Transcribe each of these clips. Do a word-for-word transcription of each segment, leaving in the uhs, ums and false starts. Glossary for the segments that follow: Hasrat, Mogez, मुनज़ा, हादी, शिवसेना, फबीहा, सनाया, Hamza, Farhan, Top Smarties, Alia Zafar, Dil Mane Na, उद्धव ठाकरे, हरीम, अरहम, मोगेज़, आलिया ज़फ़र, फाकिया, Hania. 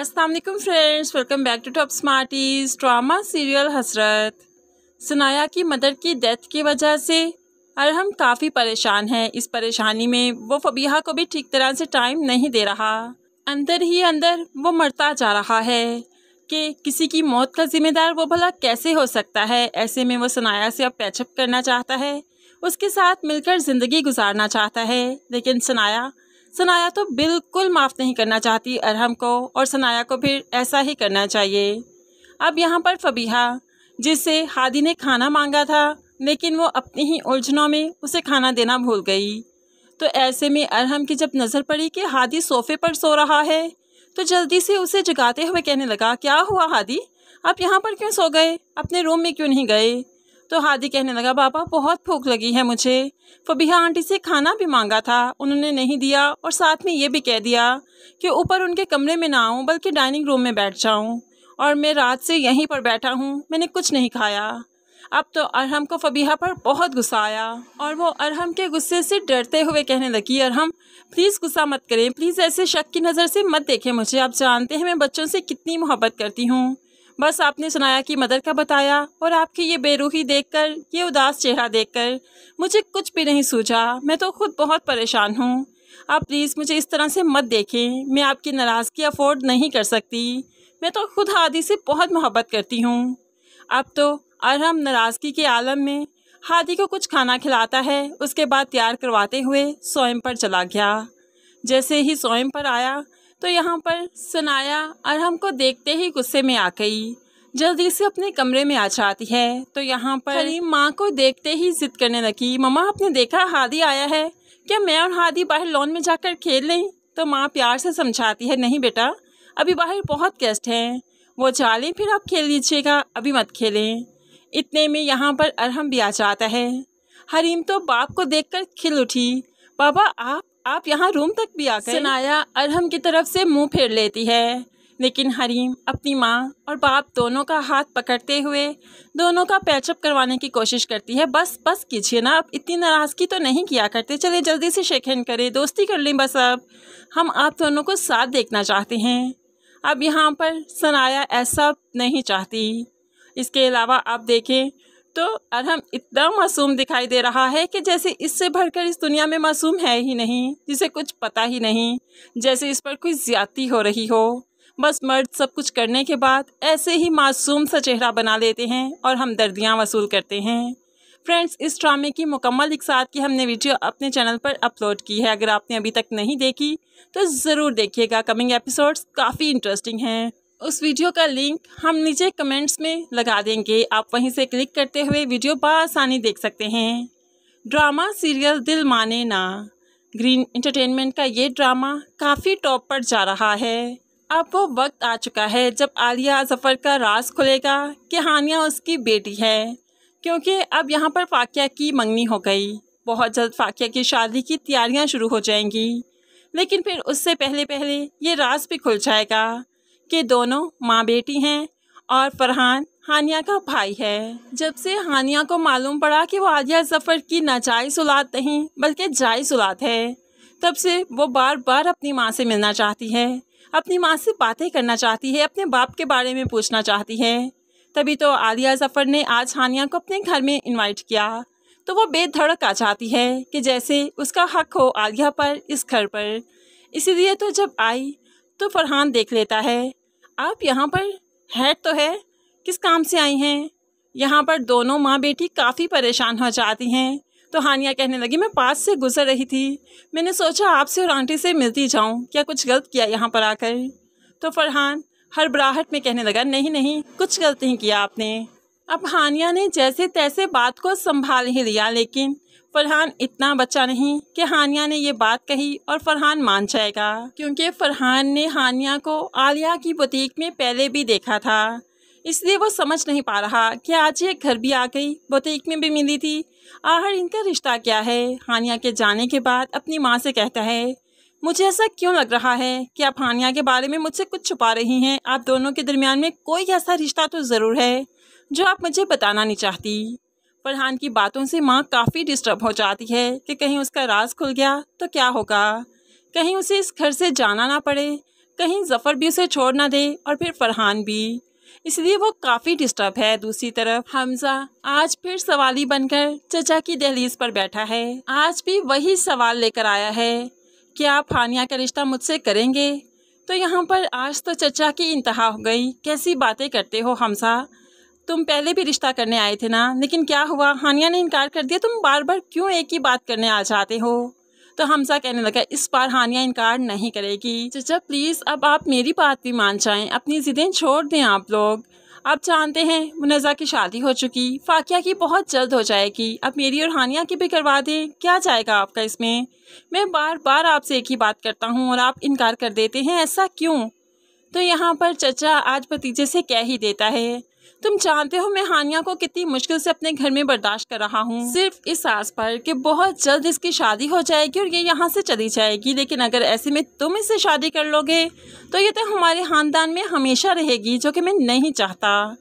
अस्सलाम वालेकुम friends, welcome back to top smarties. Drama serial Hasrat. सनाया की मदर की डेथ की वजह से अरहम काफ़ी परेशान है। इस परेशानी में वो फबीहा को भी ठीक तरह से टाइम नहीं दे रहा। अंदर ही अंदर वो मरता जा रहा है कि किसी की मौत का जिम्मेदार वो भला कैसे हो सकता है। ऐसे में वो सनाया से अब पैचअप करना चाहता है, उसके साथ मिलकर ज़िंदगी गुजारना चाहता है। लेकिन सनाया सनाया तो बिल्कुल माफ़ नहीं करना चाहती अरहम को, और सनाया को फिर ऐसा ही करना चाहिए। अब यहाँ पर फबीहा, जिससे हादी ने खाना मांगा था लेकिन वो अपनी ही उलझनों में उसे खाना देना भूल गई, तो ऐसे में अरहम की जब नज़र पड़ी कि हादी सोफ़े पर सो रहा है तो जल्दी से उसे जगाते हुए कहने लगा, क्या हुआ हादी, आप यहाँ पर क्यों सो गए, अपने रूम में क्यों नहीं गए। तो हादी कहने लगा, पापा बहुत भूख लगी है मुझे, फबीहा आंटी से खाना भी मांगा था, उन्होंने नहीं दिया, और साथ में ये भी कह दिया कि ऊपर उनके कमरे में ना आऊँ बल्कि डाइनिंग रूम में बैठ जाऊँ, और मैं रात से यहीं पर बैठा हूँ, मैंने कुछ नहीं खाया। अब तो अरहम को फबीहा पर बहुत गुस्सा आया और वो अरहम के गुस्से से डरते हुए कहने लगी, अरहम प्लीज़ गुस्सा मत करें, प्लीज़ ऐसे शक की नज़र से मत देखें मुझे, आप जानते हैं मैं बच्चों से कितनी मोहब्बत करती हूँ। बस आपने सनाया की मदर का बताया और आपकी ये बेरूही देखकर, ये उदास चेहरा देखकर मुझे कुछ भी नहीं सूझा, मैं तो खुद बहुत परेशान हूँ, आप प्लीज़ मुझे इस तरह से मत देखें, मैं आपकी नाराज़गी अफोर्ड नहीं कर सकती, मैं तो खुद हादी से बहुत मोहब्बत करती हूँ। अब तो अरहम नाराज़गी के आलम में हादी को कुछ खाना खिलाता है, उसके बाद तैयार करवाते हुए सोएम पर चला गया। जैसे ही सोएम पर आया तो यहाँ पर सनाया अरहम को देखते ही गुस्से में आ गई, जल्दी से अपने कमरे में आ जाती है। तो यहाँ पर माँ को देखते ही जिद करने लगी, मम्मा आपने देखा हादी आया है, क्या मैं और हादी बाहर लॉन में जाकर खेल लें। तो माँ प्यार से समझाती है, नहीं बेटा अभी बाहर बहुत गेस्ट हैं, वो जा लें फिर आप खेल लीजिएगा, अभी मत खेलें। इतने में यहाँ पर अरहम भी आ जाता है। हरीम तो बाप को देखकर खिल उठी, बाबा आप आप यहाँ रूम तक भी आ गए। सनाया अरहम की तरफ से मुंह फेर लेती है, लेकिन हरीम अपनी माँ और बाप दोनों का हाथ पकड़ते हुए दोनों का पैचअप करवाने की कोशिश करती है, बस बस कीजिए ना, आप इतनी नाराज़गी तो नहीं किया करते, चलिए जल्दी से शेक हैंड करें, दोस्ती कर लें, बस अब हम आप दोनों को साथ देखना चाहते हैं। अब यहाँ पर सनाया ऐसा नहीं चाहती। इसके अलावा आप देखें तो अरहम इतना मासूम दिखाई दे रहा है कि जैसे इससे भरकर इस दुनिया में मासूम है ही नहीं, जिसे कुछ पता ही नहीं, जैसे इस पर कोई ज्यादती हो रही हो। बस मर्द सब कुछ करने के बाद ऐसे ही मासूम सा चेहरा बना लेते हैं और हमदर्दियाँ वसूल करते हैं। फ्रेंड्स, इस ड्रामे की मुकम्मल एक साथ की हमने वीडियो अपने चैनल पर अपलोड की है, अगर आपने अभी तक नहीं देखी तो ज़रूर देखिएगा, कमिंग एपिसोड्स काफ़ी इंटरेस्टिंग हैं। उस वीडियो का लिंक हम नीचे कमेंट्स में लगा देंगे, आप वहीं से क्लिक करते हुए वीडियो बआसानी देख सकते हैं। ड्रामा सीरियल दिल माने ना, ग्रीन एंटरटेनमेंट का ये ड्रामा काफ़ी टॉप पर जा रहा है। अब वो वक्त आ चुका है जब आलिया ज़फर का राज खुलेगा कि हानिया उसकी बेटी है, क्योंकि अब यहाँ पर फाकिया की मंगनी हो गई। बहुत जल्द फाकिया की शादी की तैयारियाँ शुरू हो जाएंगी, लेकिन फिर उससे पहले पहले ये राज भी खुल जाएगा कि दोनों माँ बेटी हैं और फरहान हानिया का भाई है। जब से हानिया को मालूम पड़ा कि वो आलिया ज़फ़र की नाजायज़ औलाद नहीं बल्कि जायज़ औलाद है, तब से वो बार बार अपनी माँ से मिलना चाहती है, अपनी माँ से बातें करना चाहती है, अपने बाप के बारे में पूछना चाहती है। तभी तो आलिया ज़फ़र ने आज हानिया को अपने घर में इन्वाइट किया, तो वो बेधड़क आ जाती है कि जैसे उसका हक हो आलिया पर इस घर पर। इसीलिए तो जब आई तो फरहान देख लेता है, आप यहाँ पर हेड तो है, किस काम से आई हैं। यहाँ पर दोनों माँ बेटी काफ़ी परेशान हो जाती हैं। तो हानिया कहने लगी, मैं पास से गुजर रही थी, मैंने सोचा आपसे और आंटी से मिलती जाऊँ, क्या कुछ गलत किया यहाँ पर आकर। तो फरहान हड़बड़ाहट में कहने लगा, नहीं नहीं कुछ गलत नहीं किया आपने। अब हानिया ने जैसे तैसे बात को संभाल ही लिया, लेकिन फरहान इतना बच्चा नहीं कि हानिया ने ये बात कही और फरहान मान जाएगा, क्योंकि फरहान ने हानिया को आलिया की बुटीक में पहले भी देखा था, इसलिए वो समझ नहीं पा रहा कि आज ये घर भी आ गई, बुटीक में भी मिली थी, आहर इनका रिश्ता क्या है। हानिया के जाने के बाद अपनी माँ से कहता है, मुझे ऐसा क्यों लग रहा है कि आप हानिया के बारे में मुझसे कुछ छुपा रही हैं, आप दोनों के दरमियान में कोई ऐसा रिश्ता तो ज़रूर है जो आप मुझे बताना नहीं चाहती। फरहान की बातों से माँ काफ़ी डिस्टर्ब हो जाती है कि कहीं उसका राज खुल गया तो क्या होगा, कहीं उसे इस घर से जाना ना पड़े, कहीं ज़फ़र भी उसे छोड़ ना दे और फिर फरहान भी, इसलिए वो काफ़ी डिस्टर्ब है। दूसरी तरफ हमज़ा आज फिर सवाली बनकर चचा की दहलीज पर बैठा है। आज भी वही सवाल लेकर आया है कि आप हानिया का रिश्ता मुझसे करेंगे। तो यहाँ पर आज तो चचा की इंतहा हो गई। कैसी बातें करते हो हमज़ा, तुम पहले भी रिश्ता करने आए थे ना, लेकिन क्या हुआ, हानिया ने इनकार कर दिया। तुम बार बार क्यों एक ही बात करने आ जाते हो। तो हमज़ा कहने लगा इस बार हानिया इनकार नहीं करेगी। चचा प्लीज़ अब आप मेरी बात भी मान जाएं, अपनी ज़िदें छोड़ दें आप लोग। आप जानते हैं मुनज़ा की शादी हो चुकी, फाकिया की बहुत जल्द हो जाएगी, अब मेरी और हानिया की भी करवा दें, क्या जाएगा आपका इसमें। मैं बार बार आपसे एक ही बात करता हूँ और आप इनकार कर देते हैं, ऐसा क्यों। तो यहाँ पर चचा आज भतीजे से कह ही देता है तुम जानते हो मैं हानिया को कितनी मुश्किल से अपने घर में बर्दाश्त कर रहा हूँ, सिर्फ इस आस पर कि बहुत जल्द इसकी शादी हो जाएगी और ये यहाँ से चली जाएगी। लेकिन अगर ऐसे में तुम इससे शादी कर लोगे तो ये तो हमारे ख़ानदान में हमेशा रहेगी, जो कि मैं नहीं चाहता।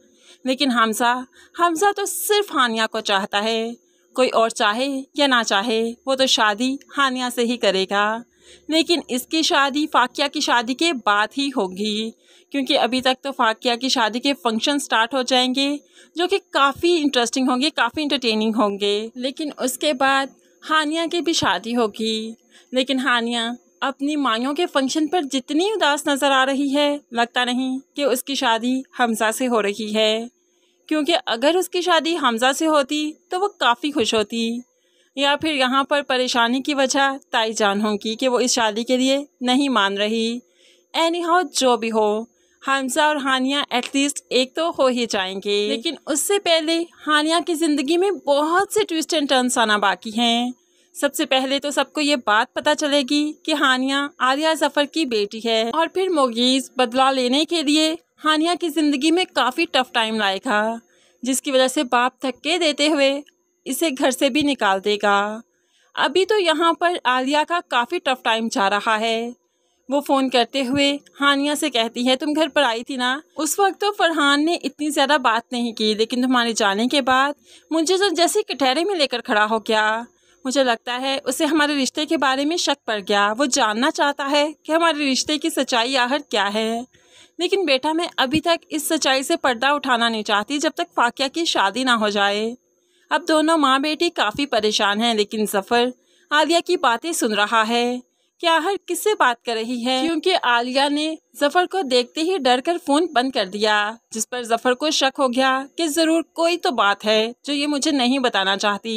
लेकिन हमज़ा हमज़ा तो सिर्फ हानिया को चाहता है, कोई और चाहे या ना चाहे वो तो शादी हानिया से ही करेगा, लेकिन इसकी शादी फाकिया की शादी के बाद ही होगी, क्योंकि अभी तक तो फाकिया की शादी के फंक्शन स्टार्ट हो जाएंगे जो कि काफ़ी इंटरेस्टिंग होंगे, काफ़ी इंटरटेनिंग होंगे। लेकिन उसके बाद हानिया की भी शादी होगी। लेकिन हानिया अपनी माइयों के फंक्शन पर जितनी उदास नज़र आ रही है, लगता नहीं कि उसकी शादी हमज़ा से हो रही है, क्योंकि अगर उसकी शादी हमज़ा से होती तो वो काफ़ी खुश होती। या फिर यहाँ पर परेशानी की वजह ताई जान होगी कि वो इस शादी के लिए नहीं मान रही। एनी हाउ जो भी हो, हमज़ा और हानिया एटलीस्ट एक तो हो ही जाएंगे। लेकिन उससे पहले हानिया की ज़िंदगी में बहुत से ट्विस्ट एंड टर्न्स आना बाकी हैं। सबसे पहले तो सबको ये बात पता चलेगी कि हानिया आलिया ज़फ़र की बेटी है, और फिर मोगीज़ बदला लेने के लिए हानिया की ज़िंदगी में काफ़ी टफ टाइम लाएगा, जिसकी वजह से बाप धक्के देते हुए इसे घर से भी निकाल देगा। अभी तो यहाँ पर आलिया का काफ़ी टफ टाइम जा रहा है। वो फ़ोन करते हुए हानिया से कहती है तुम घर पर आई थी ना, उस वक्त तो फरहान ने इतनी ज़्यादा बात नहीं की, लेकिन तुम्हारे जाने के बाद मुझे तो जैसे कटहरे में लेकर खड़ा हो गया। मुझे लगता है उसे हमारे रिश्ते के बारे में शक पड़ गया, वो जानना चाहता है कि हमारे रिश्ते की सच्चाई आहर क्या है। लेकिन बेटा मैं अभी तक इस सच्चाई से पर्दा उठाना नहीं चाहती जब तक फाकिया की शादी ना हो जाए। अब दोनों माँ बेटी काफ़ी परेशान हैं, लेकिन ज़फ़र आलिया की बातें सुन रहा है कि आहर किससे बात कर रही है, क्योंकि आलिया ने ज़फ़र को देखते ही डर कर फ़ोन बंद कर दिया, जिस पर ज़फ़र को शक हो गया कि ज़रूर कोई तो बात है जो ये मुझे नहीं बताना चाहती।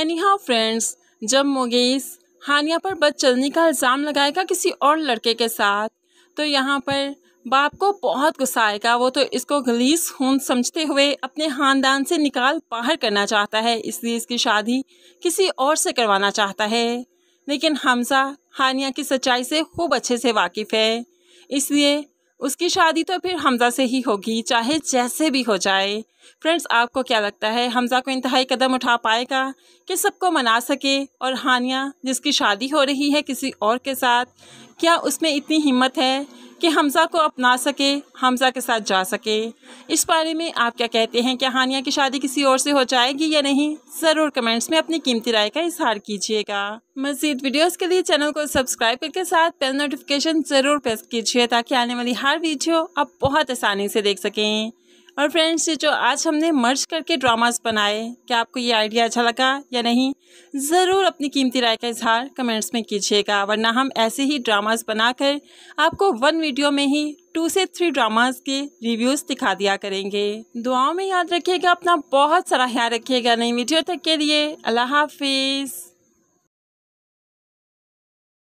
एनीहाउ फ्रेंड्स, जब मोगेज़ हानिया पर बदचलनी का इल्ज़ाम लगाएगा किसी और लड़के के साथ, तो यहाँ पर बाप को बहुत गुस्सा आएगा। वो तो इसको गलीज़ खून समझते हुए अपने ख़ानदान से निकाल बाहर करना चाहता है, इसलिए इसकी शादी किसी और से करवाना चाहता है। लेकिन हमज़ा हानिया की सच्चाई से खूब अच्छे से वाकिफ़ है, इसलिए उसकी शादी तो फिर हमज़ा से ही होगी, चाहे जैसे भी हो जाए। फ्रेंड्स आपको क्या लगता है, हमज़ा को इंतहाई कदम उठा पाएगा कि सबको मना सके, और हानिया जिसकी शादी हो रही है किसी और के साथ, क्या उसमें इतनी हिम्मत है कि हमज़ा को अपना सके, हमज़ा के साथ जा सके। इस बारे में आप क्या कहते हैं, क्या हानिया की शादी किसी और से हो जाएगी या नहीं, ज़रूर कमेंट्स में अपनी कीमती राय का इजहार कीजिएगा। मज़ीद वीडियोस के लिए चैनल को सब्सक्राइब करके साथ बेल नोटिफिकेशन ज़रूर प्रेस कीजिए, ताकि आने वाली हर वीडियो आप बहुत आसानी से देख सकें। और फ्रेंड्स ये जो आज हमने मर्ज करके ड्रामास बनाए, क्या आपको ये आइडिया अच्छा लगा या नहीं, ज़रूर अपनी कीमती राय का इजहार कमेंट्स में कीजिएगा। वरना हम ऐसे ही ड्रामास बनाकर आपको वन वीडियो में ही टू से थ्री ड्रामास के रिव्यूज़ दिखा दिया करेंगे। दुआओं में याद रखिएगा, अपना बहुत सारा ख्याल रखिएगा। नई वीडियो तक के लिए अल्लाह हाफिज़।